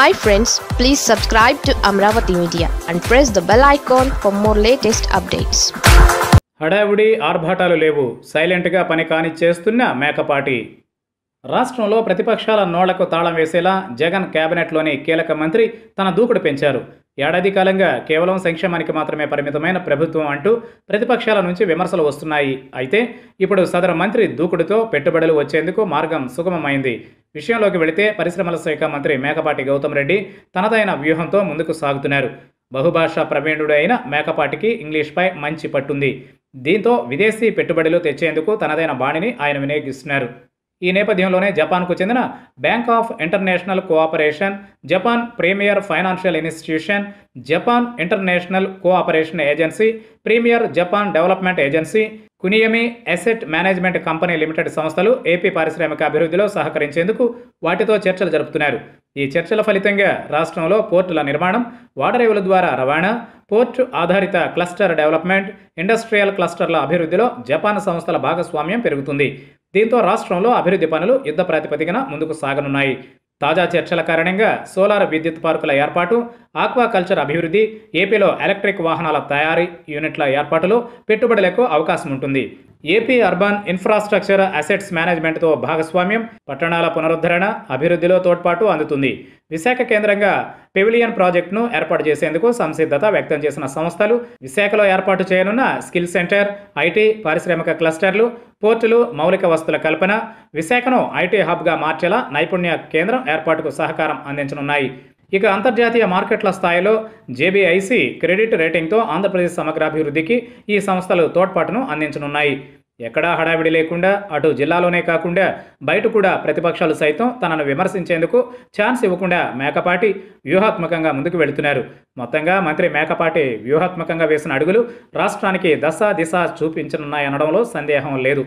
Hi friends, please subscribe to Amravati Media and press the bell icon for more latest updates. హడావిడి ఆర్భాటాలు లేవు, సైలెంట్గా పని కాని చేస్తున్న మేకపాటి. రాష్ట్రంలో ప్రతిపక్షాల నోళ్లకు తాళం వేసేలా జగన్ కేబినెట్లోని కీలక మంత్రి తన దూకుడు పెంచారు. ఏడాది కాలంగా కేవలం సంక్షేమానికి మాత్రమే పరిమితమైన ప్రభుత్వం అంటూ ప్రతిపక్షాల నుంచి విమర్శలు వస్తున్నాయి. అయితే ఇప్పుడు సదరు మంత్రి దూకుడుతో పెట్టుబడులు వచ్చేందుకు మార్గం సుగమమైంది. విషయంలోకి వెళితే పరిశ్రమల శాఖ మంత్రి మేకపాటి గౌతమ్ రెడ్డి తనదైన వ్యూహంతో ముందుకు సాగుతున్నారు. బహుభాషా ప్రవీణుడు అయిన మేకపాటికి ఇంగ్లీష్పై మంచి పట్టుంది. దీంతో విదేశీ పెట్టుబడులు తెచ్చేందుకు తనదైన బాణిని ఆయన వినియోగిస్తున్నారు. ఈ నేపథ్యంలోనే జపాన్కు చెందిన bank of international cooperation, Japan premier financial institution, Japan international cooperation agency, premier Japan development agency, కునియమి అసెట్ మేనేజ్మెంట్ కంపెనీ లిమిటెడ్ సంస్థలు ఏపీ పారిశ్రామిక అభివృద్ధిలో సహకరించేందుకు వాటితో చర్చలు జరుపుతున్నారు. ఈ చర్చల ఫలితంగా రాష్ట్రంలో పోర్టుల నిర్మాణం, వాటరేవుల ద్వారా రవాణా, పోర్టు ఆధారిత క్లస్టర్ డెవలప్మెంట్, ఇండస్ట్రియల్ క్లస్టర్ల అభివృద్ధిలో జపాన్ సంస్థల భాగస్వామ్యం పెరుగుతుంది. దీంతో రాష్ట్రంలో అభివృద్ధి పనులు యుద్ధ ప్రాతిపదికన ముందుకు సాగనున్నాయి. తాజా చర్చల కారణంగా సోలార్ విద్యుత్ పార్కుల ఏర్పాటు, ఆక్వా కల్చర్ అభివృద్ధి, ఏపీలో ఎలక్ట్రిక్ వాహనాల తయారీ యూనిట్ల ఏర్పాటులో పెట్టుబడులకు అవకాశం ఉంటుంది. ఏపీ అర్బన్ ఇన్ఫ్రాస్ట్రక్చర్ అసెట్స్ మేనేజ్మెంట్తో భాగస్వామ్యం, పట్టణాల పునరుద్ధరణ అభివృద్ధిలో తోడ్పాటు అందుతుంది. విశాఖ కేంద్రంగా పెవిలియన్ ప్రాజెక్టును ఏర్పాటు చేసేందుకు సంసిద్ధత వ్యక్తం చేసిన సంస్థలు విశాఖలో ఏర్పాటు చేయనున్న స్కిల్ సెంటర్, ఐటీ పారిశ్రామిక క్లస్టర్లు, పోర్టులు, మౌలిక వస్తుల కల్పన, విశాఖను ఐటీ హబ్గా మార్చేలా నైపుణ్య కేంద్రం ఏర్పాటుకు సహకారం అందించనున్నాయి. ఇక అంతర్జాతీయ మార్కెట్ల స్థాయిలో జేబీఐసి క్రెడిట్ రేటింగ్తో ఆంధ్రప్రదేశ్ సమగ్రాభివృద్ధికి ఈ సంస్థలు తోడ్పాటును అందించనున్నాయి. ఎక్కడా హడావిడి లేకుండా అటు జిల్లాలోనే కాకుండా బయట కూడా ప్రతిపక్షాలు సైతం తనను విమర్శించేందుకు ఛాన్స్ ఇవ్వకుండా మేకపాటి వ్యూహాత్మకంగా ముందుకు వెళుతున్నారు. మొత్తంగా మంత్రి మేకపాటి వ్యూహాత్మకంగా వేసిన అడుగులు రాష్ట్రానికి దశ దిశ చూపించనున్నాయనడంలో సందేహం లేదు.